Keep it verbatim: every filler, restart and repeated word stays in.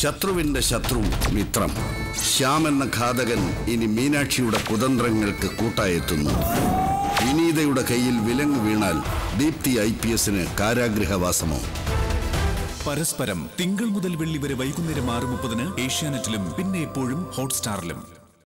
ശത്രുവിന്റെ ശത്രു മിത്രം ശ്യാം എന്ന ഘാതകൻ ഇനി മീനാക്ഷിയുടെ കുതന്ത്രങ്ങൾക്ക് കൂട്ടായെത്തുന്നു. വിനീതയുടെ കയ്യിൽ വിലങ്ങ് വീണാൽ ദീപ്തി ഐ പി എസിന് കാരാഗ്രഹവാസമോ? പരസ്പരം തിങ്കൾ മുതൽ വെള്ളി വരെ വൈകുന്നേരം ആറ് മുപ്പതിന് ഏഷ്യാനെറ്റിലും പിന്നെ എപ്പോഴും ഹോട്ട്സ്റ്റാറിലും.